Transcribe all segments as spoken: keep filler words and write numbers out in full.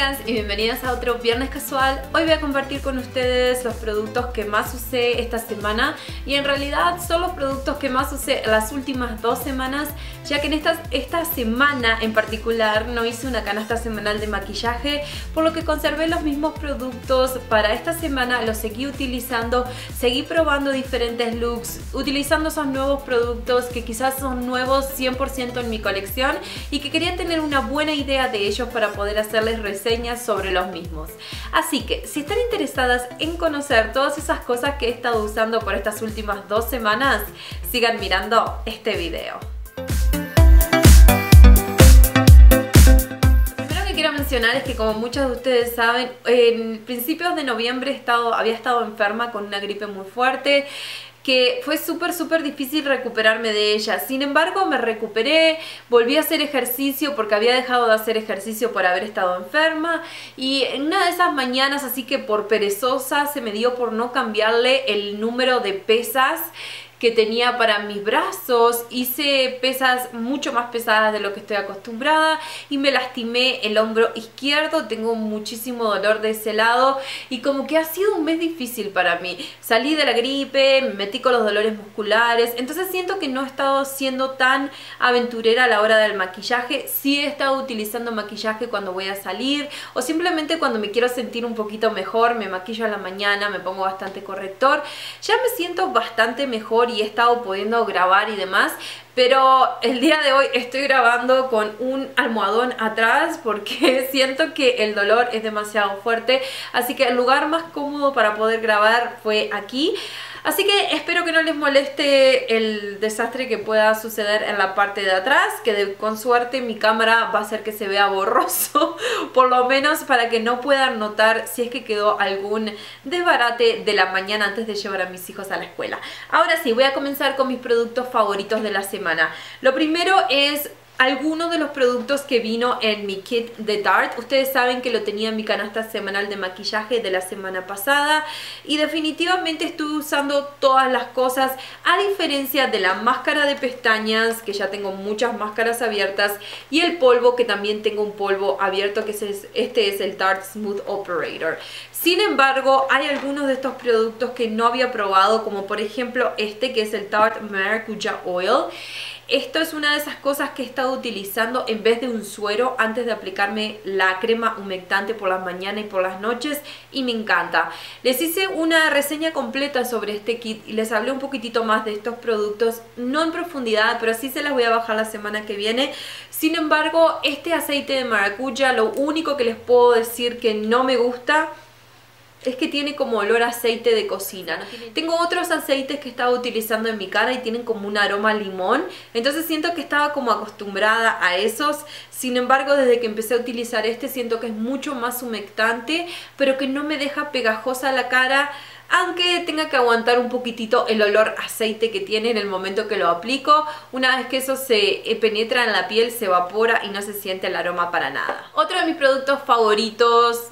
chicas y bienvenidas a otro viernes casual. Hoy voy a compartir con ustedes los productos que más usé esta semana y en realidad son los productos que más usé las últimas dos semanas, ya que en esta, esta semana en particular no hice una canasta semanal de maquillaje, por lo que conservé los mismos productos para esta semana, los seguí utilizando, seguí probando diferentes looks, utilizando esos nuevos productos que quizás son nuevos cien por ciento en mi colección y que quería tener una buena idea de ellos para poder hacerles reseñas sobre los mismos. Así que si están interesadas en conocer todas esas cosas que he estado usando por estas últimas dos semanas, sigan mirando este video. Es que, como muchos de ustedes saben, en principios de noviembre he estado, había estado enferma con una gripe muy fuerte que fue súper súper difícil recuperarme de ella. Sin embargo, me recuperé, volví a hacer ejercicio porque había dejado de hacer ejercicio por haber estado enferma, y en una de esas mañanas, así que por perezosa, se me dio por no cambiarle el número de pesas que tenía para mis brazos. Hice pesas mucho más pesadas de lo que estoy acostumbrada y me lastimé el hombro izquierdo, tengo muchísimo dolor de ese lado y como que ha sido un mes difícil para mí. Salí de la gripe, me metí con los dolores musculares, entonces siento que no he estado siendo tan aventurera a la hora del maquillaje. Sí he estado utilizando maquillaje cuando voy a salir o simplemente cuando me quiero sentir un poquito mejor, me maquillo a la mañana, me pongo bastante corrector, ya me siento bastante mejor y he estado pudiendo grabar y demás, pero el día de hoy estoy grabando con un almohadón atrás porque siento que el dolor es demasiado fuerte, así que el lugar más cómodo para poder grabar fue aquí. Así que espero que no les moleste el desastre que pueda suceder en la parte de atrás, que de, con suerte mi cámara va a hacer que se vea borroso, por lo menos para que no puedan notar si es que quedó algún desbarate de la mañana antes de llevar a mis hijos a la escuela. Ahora sí, voy a comenzar con mis productos favoritos de la semana. Lo primero es algunos de los productos que vino en mi kit de Tarte. Ustedes saben que lo tenía en mi canasta semanal de maquillaje de la semana pasada y definitivamente estuve usando todas las cosas, a diferencia de la máscara de pestañas, que ya tengo muchas máscaras abiertas, y el polvo, que también tengo un polvo abierto, que es, este es el Tarte Smooth Operator. Sin embargo, hay algunos de estos productos que no había probado, como por ejemplo este, que es el Tarte Maracuja Oil. Esto es una de esas cosas que he estado utilizando en vez de un suero antes de aplicarme la crema humectante por las mañanas y por las noches, y me encanta. Les hice una reseña completa sobre este kit y les hablé un poquitito más de estos productos, no en profundidad, pero sí se las voy a bajar la semana que viene. Sin embargo, este aceite de maracuya, lo único que les puedo decir que no me gusta es que tiene como olor a aceite de cocina. Tengo otros aceites que estaba utilizando en mi cara y tienen como un aroma a limón, entonces siento que estaba como acostumbrada a esos. Sin embargo, desde que empecé a utilizar este, siento que es mucho más humectante, pero que no me deja pegajosa la cara, aunque tenga que aguantar un poquitito el olor a aceite que tiene en el momento que lo aplico. Una vez que eso se penetra en la piel, se evapora y no se siente el aroma para nada. Otro de mis productos favoritos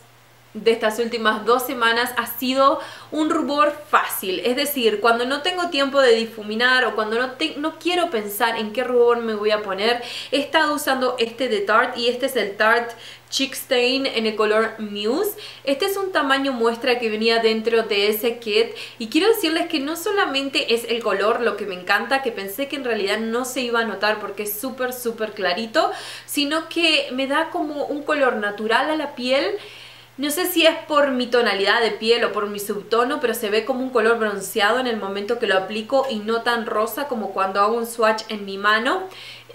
de estas últimas dos semanas ha sido un rubor fácil, es decir, cuando no tengo tiempo de difuminar o cuando no, te, no quiero pensar en qué rubor me voy a poner. He estado usando este de Tarte y este es el Tarte Cheek Stain en el color Muse. Este es un tamaño muestra que venía dentro de ese kit y quiero decirles que no solamente es el color lo que me encanta, que pensé que en realidad no se iba a notar porque es súper súper clarito, sino que me da como un color natural a la piel. No sé si es por mi tonalidad de piel o por mi subtono, pero se ve como un color bronceado en el momento que lo aplico y no tan rosa como cuando hago un swatch en mi mano.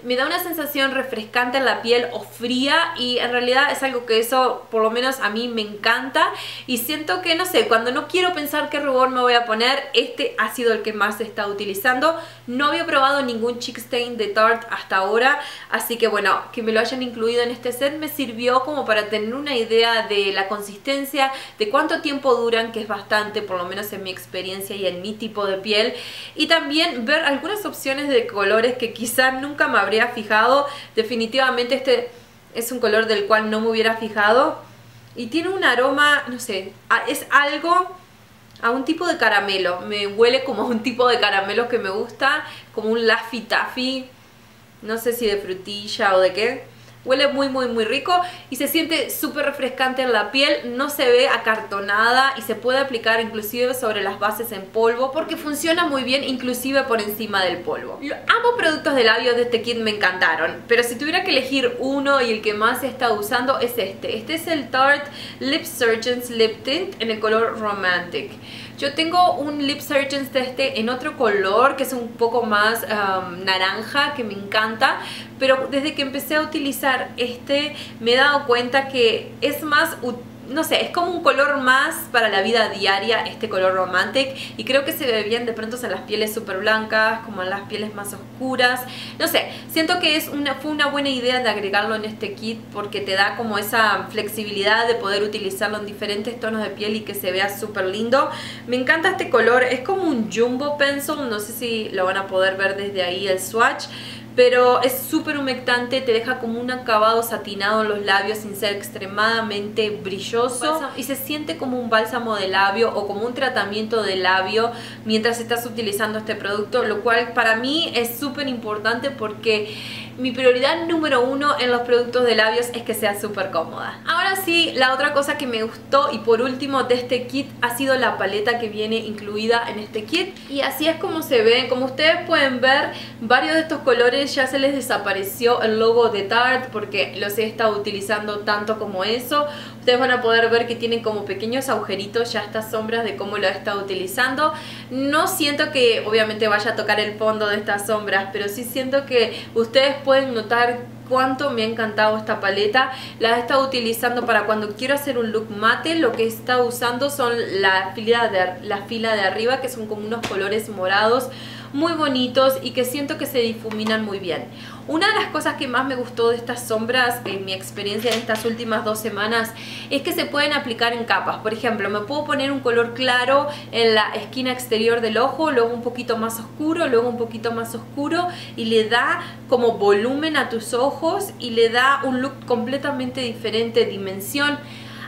Me da una sensación refrescante en la piel o fría, y en realidad es algo que eso, por lo menos a mí, me encanta. Y siento que, no sé, cuando no quiero pensar qué rubor me voy a poner, este ha sido el que más he estado utilizando. No había probado ningún Cheek Stain de Tarte hasta ahora, así que bueno, que me lo hayan incluido en este set me sirvió como para tener una idea de la consistencia, de cuánto tiempo duran, que es bastante, por lo menos en mi experiencia y en mi tipo de piel. Y también ver algunas opciones de colores que quizás nunca me habría fijado. Definitivamente este es un color del cual no me hubiera fijado y tiene un aroma, no sé, a, es algo a un tipo de caramelo, me huele como a un tipo de caramelo que me gusta, como un Laffy Taffy, no sé si de frutilla o de qué. Huele muy muy muy rico y se siente súper refrescante en la piel, no se ve acartonada y se puede aplicar inclusive sobre las bases en polvo porque funciona muy bien inclusive por encima del polvo. Ambos productos de labios de este kit me encantaron, pero si tuviera que elegir uno y el que más he estado usando es este. Este es el Tarte Lip Surgeon's Lip Tint en el color Romantic. Yo tengo un Lip Surgeon's de este en otro color que es un poco más um, naranja, que me encanta, pero desde que empecé a utilizar este me he dado cuenta que es más útil. No sé, es como un color más para la vida diaria, este color Romantic. Y creo que se ve bien de pronto en las pieles súper blancas, como en las pieles más oscuras. No sé, siento que es una, fue una buena idea de agregarlo en este kit porque te da como esa flexibilidad de poder utilizarlo en diferentes tonos de piel y que se vea súper lindo. Me encanta este color, es como un Jumbo Pencil, no sé si lo van a poder ver desde ahí el swatch. Pero es súper humectante, te deja como un acabado satinado en los labios sin ser extremadamente brilloso. Y se siente como un bálsamo de labio o como un tratamiento de labio mientras estás utilizando este producto. Lo cual para mí es súper importante porque mi prioridad número uno en los productos de labios es que sea súper cómoda. Ahora sí, la otra cosa que me gustó y por último de este kit ha sido la paleta que viene incluida en este kit. Y así es como se ven. Como ustedes pueden ver, varios de estos colores ya se les desapareció el logo de Tarte porque los he estado utilizando tanto como eso. Ustedes van a poder ver que tienen como pequeños agujeritos ya estas sombras de cómo lo he estado utilizando. No siento que obviamente vaya a tocar el fondo de estas sombras, pero sí siento que ustedes pueden notar cuánto me ha encantado esta paleta. La he estado utilizando para cuando quiero hacer un look mate. Lo que he estado usando son la fila de, la fila de arriba, que son como unos colores morados muy bonitos y que siento que se difuminan muy bien. Una de las cosas que más me gustó de estas sombras en mi experiencia en estas últimas dos semanas es que se pueden aplicar en capas. Por ejemplo, me puedo poner un color claro en la esquina exterior del ojo, luego un poquito más oscuro, luego un poquito más oscuro y le da como volumen a tus ojos y le da un look completamente diferente, dimensión.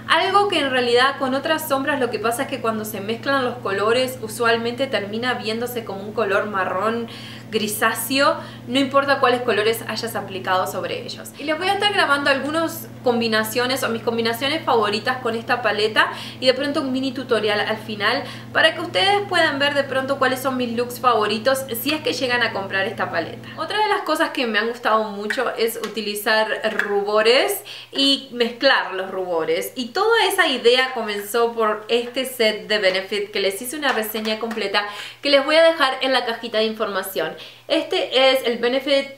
Algo que en realidad con otras sombras lo que pasa es que cuando se mezclan los colores usualmente termina viéndose como un color marrón grisáceo, no importa cuáles colores hayas aplicado sobre ellos. Y les voy a estar grabando algunas combinaciones o mis combinaciones favoritas con esta paleta y de pronto un mini tutorial al final para que ustedes puedan ver de pronto cuáles son mis looks favoritos si es que llegan a comprar esta paleta. Otra de las cosas que me han gustado mucho es utilizar rubores y mezclar los rubores. Y toda esa idea comenzó por este set de Benefit que les hice una reseña completa que les voy a dejar en la cajita de información. Este es el Benefit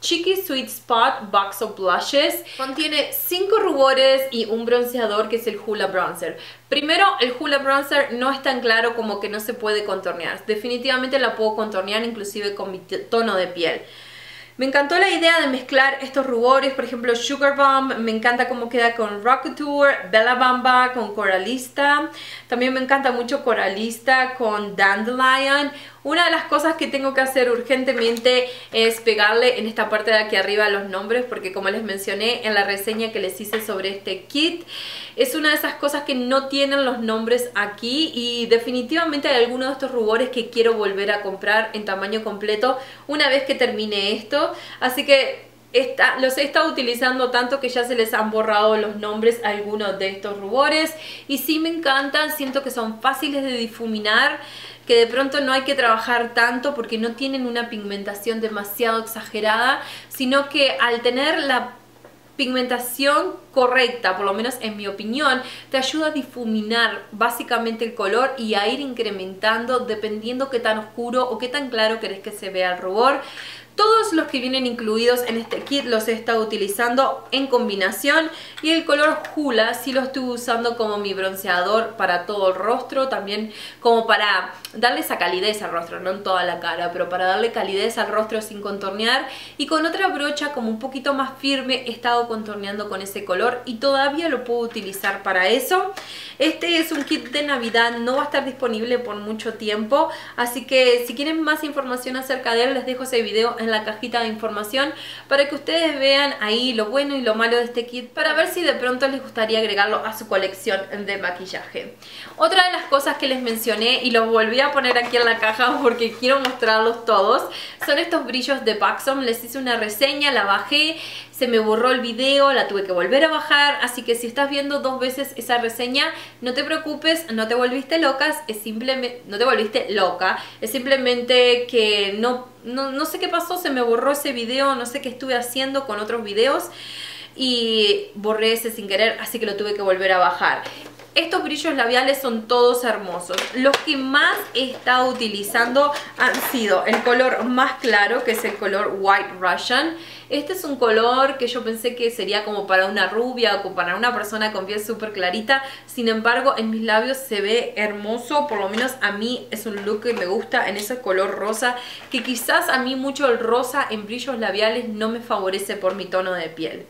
Cheeky Sweet Spot Box of Blushes. Contiene cinco rubores y un bronceador que es el Hoola Bronzer. Primero, el Hoola Bronzer no es tan claro como que no se puede contornear. Definitivamente la puedo contornear inclusive con mi tono de piel. Me encantó la idea de mezclar estos rubores, por ejemplo Sugar Bomb, me encanta cómo queda con Rock Couture, Bella Bamba, con Coralista, también me encanta mucho Coralista con Dandelion. Una de las cosas que tengo que hacer urgentemente es pegarle en esta parte de aquí arriba los nombres porque como les mencioné en la reseña que les hice sobre este kit, es una de esas cosas que no tienen los nombres aquí y definitivamente hay algunos de estos rubores que quiero volver a comprar en tamaño completo una vez que termine esto, así que Esta, los he estado utilizando tanto que ya se les han borrado los nombres a algunos de estos rubores. Y sí me encantan, siento que son fáciles de difuminar, que de pronto no hay que trabajar tanto porque no tienen una pigmentación demasiado exagerada, sino que al tener la pigmentación correcta, por lo menos en mi opinión, te ayuda a difuminar básicamente el color y a ir incrementando dependiendo qué tan oscuro o qué tan claro querés que se vea el rubor. Todos los que vienen incluidos en este kit los he estado utilizando en combinación y el color Hoola sí lo estuve usando como mi bronceador para todo el rostro, también como para darle esa calidez al rostro, no en toda la cara, pero para darle calidez al rostro sin contornear, y con otra brocha como un poquito más firme he estado contorneando con ese color y todavía lo puedo utilizar para eso. Este es un kit de Navidad, no va a estar disponible por mucho tiempo, así que si quieren más información acerca de él les dejo ese video en en la cajita de información para que ustedes vean ahí lo bueno y lo malo de este kit para ver si de pronto les gustaría agregarlo a su colección de maquillaje. Otra de las cosas que les mencioné y los volví a poner aquí en la caja porque quiero mostrarlos todos son estos brillos de Buxom. Les hice una reseña, la bajé, se me borró el video, la tuve que volver a bajar, así que si estás viendo dos veces esa reseña, no te preocupes, no te volviste locas, es simplemente, no te volviste loca, es simplemente que no, no, no sé qué pasó, se me borró ese video, no sé qué estuve haciendo con otros videos y borré ese sin querer, así que lo tuve que volver a bajar. Estos brillos labiales son todos hermosos. Los que más he estado utilizando han sido el color más claro, que es el color White Russian. Este es un color que yo pensé que sería como para una rubia o para una persona con piel súper clarita. Sin embargo, en mis labios se ve hermoso. Por lo menos a mí es un look que me gusta en ese color rosa, que quizás a mí mucho el rosa en brillos labiales no me favorece por mi tono de piel.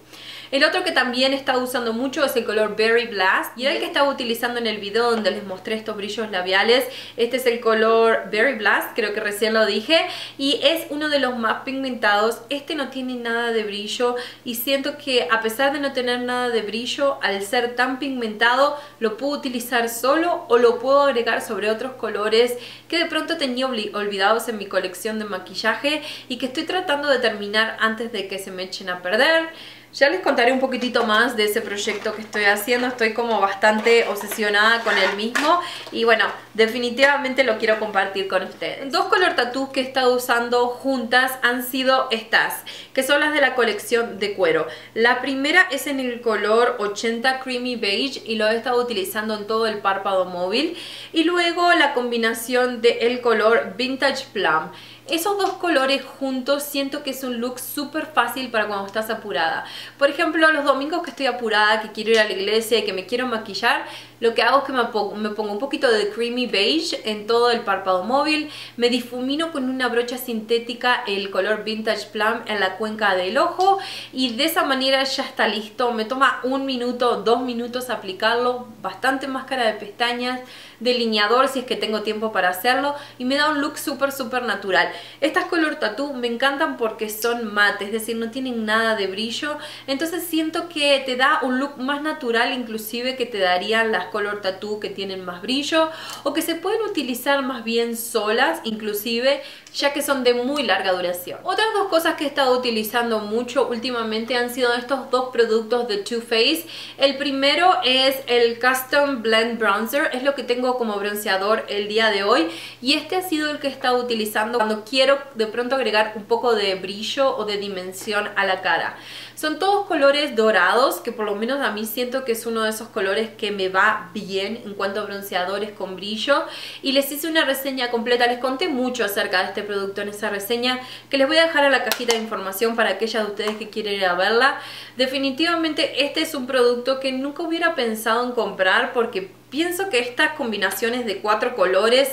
El otro que también estaba usando mucho es el color Berry Blast. Y era el que estaba utilizando en el video donde les mostré estos brillos labiales. Este es el color Berry Blast, creo que recién lo dije. Y es uno de los más pigmentados. Este no tiene nada de brillo. Y siento que a pesar de no tener nada de brillo, al ser tan pigmentado, lo puedo utilizar solo o lo puedo agregar sobre otros colores que de pronto tenía olvidados en mi colección de maquillaje y que estoy tratando de terminar antes de que se me echen a perder. Ya les contaré un poquitito más de ese proyecto que estoy haciendo. Estoy como bastante obsesionada con el mismo. Y bueno, definitivamente lo quiero compartir con ustedes. Dos color tattoos que he estado usando juntas han sido estas, que son las de la colección de cuero. La primera es en el color ochenta Creamy Beige y lo he estado utilizando en todo el párpado móvil. Y luego la combinación del color Vintage Plum. Esos dos colores juntos siento que es un look súper fácil para cuando estás apurada. Por ejemplo, los domingos que estoy apurada, que quiero ir a la iglesia y que me quiero maquillar, lo que hago es que me pongo, me pongo un poquito de Creamy Beige en todo el párpado móvil, me difumino con una brocha sintética el color Vintage Plum en la cuenca del ojo y de esa manera ya está listo. Me toma un minuto, dos minutos aplicarlo, bastante máscara de pestañas, delineador si es que tengo tiempo para hacerlo, y me da un look súper súper natural. Estas color tattoo me encantan porque son mate, es decir, no tienen nada de brillo, entonces siento que te da un look más natural inclusive que te darían las color tattoo que tienen más brillo o que se pueden utilizar más bien solas inclusive, ya que son de muy larga duración. Otras dos cosas que he estado utilizando mucho últimamente han sido estos dos productos de Too Faced. El primero es el Custom Blend Bronzer, es lo que tengo como bronceador el día de hoy y este ha sido el que he estado utilizando cuando quiero de pronto agregar un poco de brillo o de dimensión a la cara. Son todos colores dorados, que por lo menos a mí siento que es uno de esos colores que me va bien en cuanto a bronceadores con brillo, y les hice una reseña completa, les conté mucho acerca de este producto en esa reseña, que les voy a dejar a la cajita de información para aquellas de ustedes que quieren ir a verla. Definitivamente este es un producto que nunca hubiera pensado en comprar porque pienso que estas combinaciones de cuatro colores,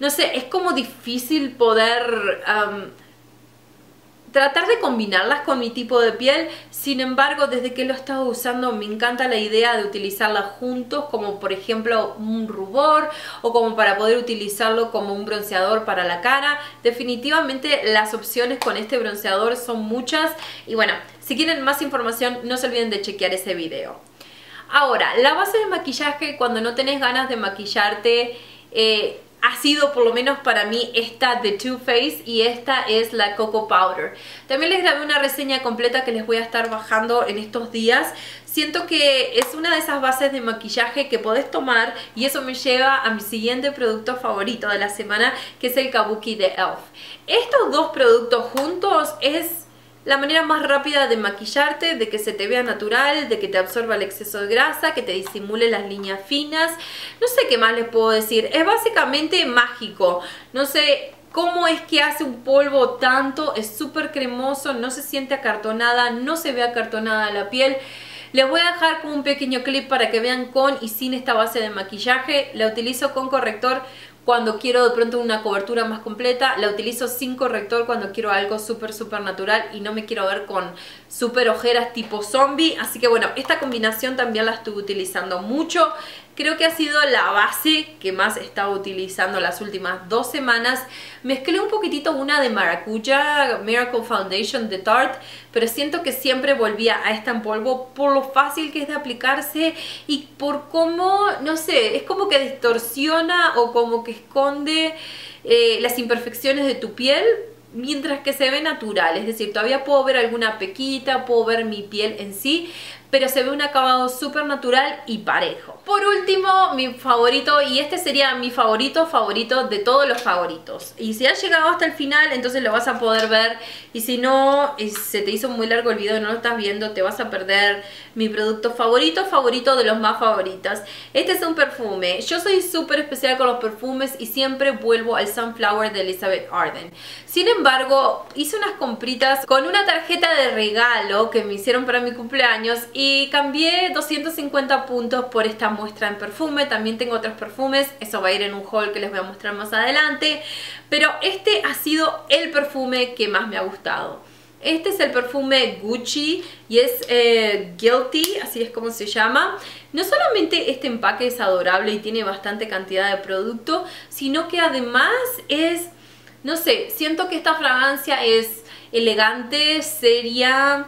no sé, es como difícil poder... Um, tratar de combinarlas con mi tipo de piel. Sin embargo, desde que lo he estado usando me encanta la idea de utilizarlas juntos, como por ejemplo un rubor o como para poder utilizarlo como un bronceador para la cara. Definitivamente las opciones con este bronceador son muchas y bueno, si quieren más información no se olviden de chequear ese video. Ahora, la base de maquillaje cuando no tenés ganas de maquillarte eh, ha sido por lo menos para mí esta de Too Faced y esta es la Cocoa Powder. También les grabé una reseña completa que les voy a estar bajando en estos días. Siento que es una de esas bases de maquillaje que podés tomar y eso me lleva a mi siguiente producto favorito de la semana, que es el Kabuki de Elf. Estos dos productos juntos es... la manera más rápida de maquillarte, de que se te vea natural, de que te absorba el exceso de grasa, que te disimule las líneas finas. No sé qué más les puedo decir. Es básicamente mágico. No sé cómo es que hace un polvo tanto. Es súper cremoso, no se siente acartonada, no se ve acartonada la piel. Les voy a dejar con un pequeño clip para que vean con y sin esta base de maquillaje. La utilizo con corrector cuando quiero de pronto una cobertura más completa, la utilizo sin corrector cuando quiero algo súper súper natural y no me quiero ver con súper ojeras tipo zombie. Así que bueno, esta combinación también la estuve utilizando mucho. Creo que ha sido la base que más he estado utilizando las últimas dos semanas. Mezclé un poquitito una de Maracuja, Miracle Foundation de Tarte, pero siento que siempre volvía a esta en polvo por lo fácil que es de aplicarse y por cómo, no sé, es como que distorsiona o como que esconde eh, las imperfecciones de tu piel, mientras que se ve natural, es decir, todavía puedo ver alguna pequita, puedo ver mi piel en sí, pero se ve un acabado súper natural y parejo. Por último, mi favorito, y este sería mi favorito favorito de todos los favoritos, y si has llegado hasta el final, entonces lo vas a poder ver, y si no, se te hizo muy largo el video y no lo estás viendo, te vas a perder mi producto favorito favorito de los más favoritos. Este es un perfume. Yo soy súper especial con los perfumes y siempre vuelvo al Sunflower de Elizabeth Arden. Sin embargo, hice unas compritas con una tarjeta de regalo que me hicieron para mi cumpleaños y cambié doscientos cincuenta puntos por esta muestra en perfume. También tengo otros perfumes, eso va a ir en un haul que les voy a mostrar más adelante, pero este ha sido el perfume que más me ha gustado. Este es el perfume Gucci y es eh, Guilty, así es como se llama. No solamente este empaque es adorable y tiene bastante cantidad de producto, sino que además es, no sé, siento que esta fragancia es elegante, seria,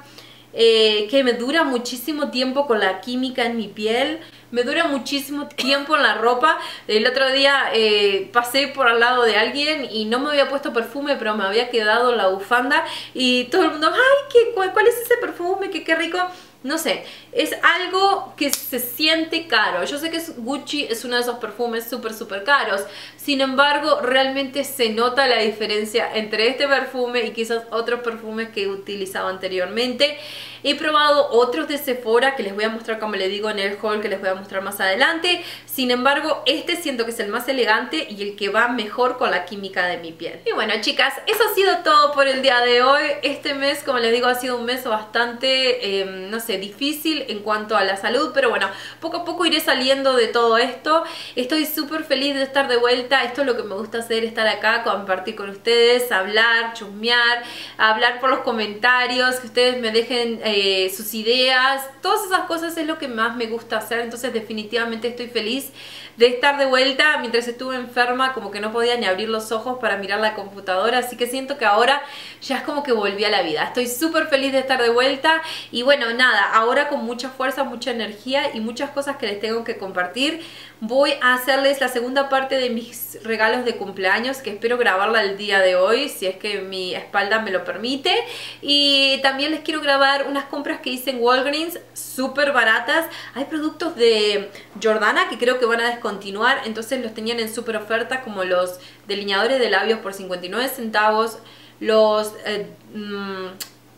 Eh, que me dura muchísimo tiempo con la química en mi piel, me dura muchísimo tiempo en la ropa. El otro día eh, pasé por al lado de alguien y no me había puesto perfume, pero me había quedado la bufanda y todo el mundo, ay, ¿qué, cuál, cuál es ese perfume? ¿Qué, qué rico? No sé, es algo que se siente caro. Yo sé que Gucci es uno de esos perfumes súper súper caros. Sin embargo, realmente se nota la diferencia entre este perfume y quizás otros perfumes que he utilizado anteriormente. He probado otros de Sephora que les voy a mostrar, como les digo, en el haul que les voy a mostrar más adelante. Sin embargo, este siento que es el más elegante y el que va mejor con la química de mi piel. Y bueno, chicas, eso ha sido todo por el día de hoy. Este mes, como les digo, ha sido un mes bastante, eh, no sé, difícil en cuanto a la salud, pero bueno, poco a poco iré saliendo de todo esto. Estoy súper feliz de estar de vuelta. Esto es lo que me gusta hacer, estar acá, compartir con ustedes, hablar, chusmear, hablar por los comentarios, que ustedes me dejen eh, sus ideas, todas esas cosas es lo que más me gusta hacer. Entonces definitivamente estoy feliz de estar de vuelta. Mientras estuve enferma, como que no podía ni abrir los ojos para mirar la computadora, así que siento que ahora ya es como que volví a la vida. Estoy súper feliz de estar de vuelta y bueno, nada, ahora con mucha fuerza, mucha energía y muchas cosas que les tengo que compartir. Voy a hacerles la segunda parte de mis regalos de cumpleaños, que espero grabarla el día de hoy, si es que mi espalda me lo permite. Y también les quiero grabar unas compras que hice en Walgreens, súper baratas. Hay productos de Jordana que creo que van a descontinuar, entonces los tenían en súper oferta, como los delineadores de labios por cincuenta y nueve centavos, los... Eh, mmm,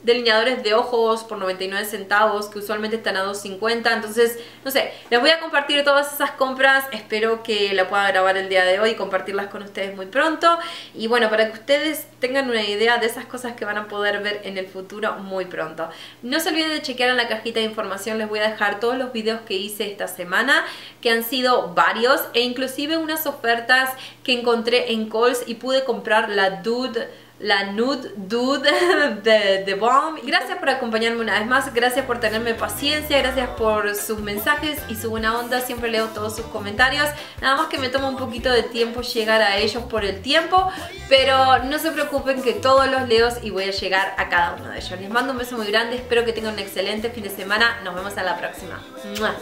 delineadores de ojos por noventa y nueve centavos, que usualmente están a dos cincuenta. Entonces, no sé, les voy a compartir todas esas compras. Espero que la pueda grabar el día de hoy y compartirlas con ustedes muy pronto. Y bueno, para que ustedes tengan una idea de esas cosas que van a poder ver en el futuro muy pronto. No se olviden de chequear en la cajita de información. Les voy a dejar todos los videos que hice esta semana, que han sido varios, e inclusive unas ofertas que encontré en Kohl's y pude comprar la Dude La Nude Dude de The Bomb. Gracias por acompañarme una vez más, gracias por tenerme paciencia, gracias por sus mensajes y su buena onda. Siempre leo todos sus comentarios, nada más que me toma un poquito de tiempo llegar a ellos por el tiempo, pero no se preocupen que todos los leo y voy a llegar a cada uno de ellos. Les mando un beso muy grande, espero que tengan un excelente fin de semana. Nos vemos a la próxima. ¡Mua!